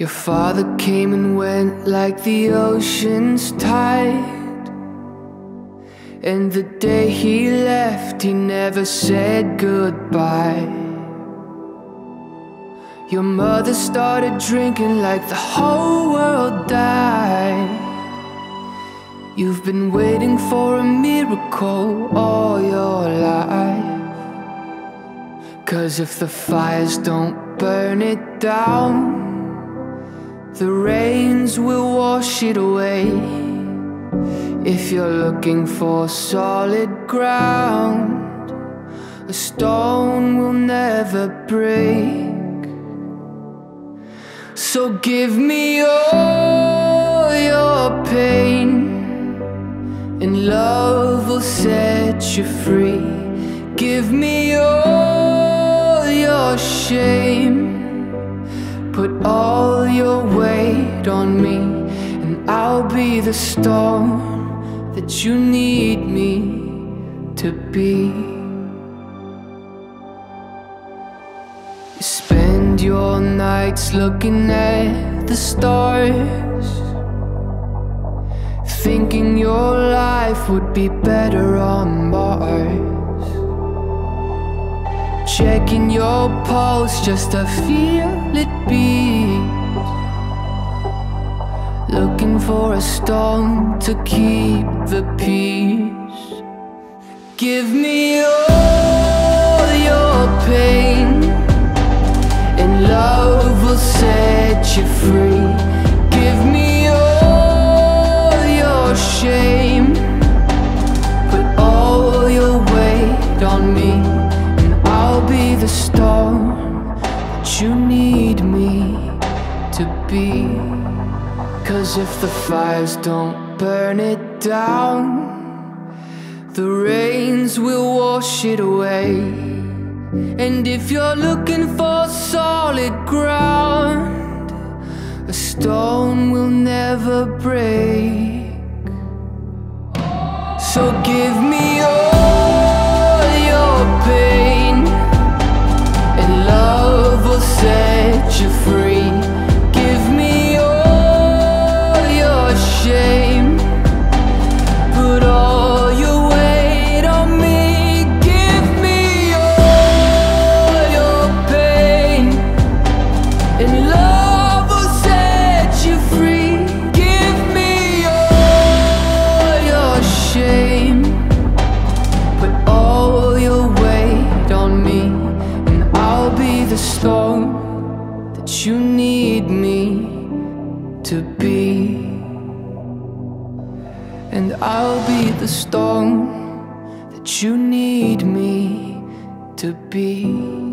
Your father came and went like the ocean's tide, and the day he left, he never said goodbye. Your mother started drinking like the whole world died. You've been waiting for a miracle all your life, 'cause if the fires don't burn it down, the rains will wash it away. If you're looking for solid ground, a stone will never break. So give me all your pain, and love will set you free. Give me all your shame, put all your weight on me, and I'll be the stone that you need me to be. You spend your nights looking at the stars, thinking your life would be better on Mars, checking your pulse just to feel it beat, looking for a stone to keep the peace. Give me all your pain, and love will set you free. Give me all your shame, put all your weight on me, be the stone that you need me to be. 'Cause if the fires don't burn it down, the rains will wash it away. And if you're looking for solid ground, a stone will never break. So give me all your pain, love will set you free. Give me all your shame, put all your weight on me. Give me all your pain, and love will set you free. Give me all your shame, put all your weight on me, be the stone that you need me to be. And I'll be the stone that you need me to be.